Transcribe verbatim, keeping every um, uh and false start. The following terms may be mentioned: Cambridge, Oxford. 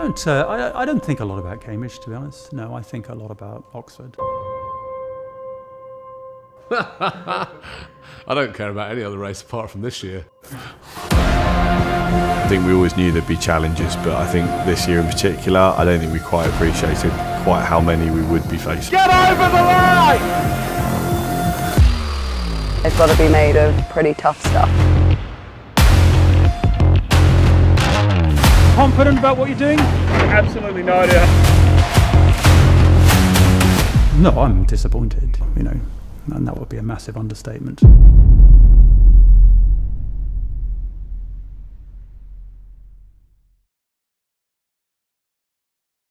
don't, uh, I, I don't think a lot about Cambridge, to be honest. No, I think a lot about Oxford. I don't care about any other race apart from this year. I think we always knew there'd be challenges, but I think this year in particular, I don't think we quite appreciated quite how many we would be facing. Get over the line! It's got to be made of pretty tough stuff. Confident about what you're doing? Absolutely no idea. No, I'm disappointed, you know, and that would be a massive understatement.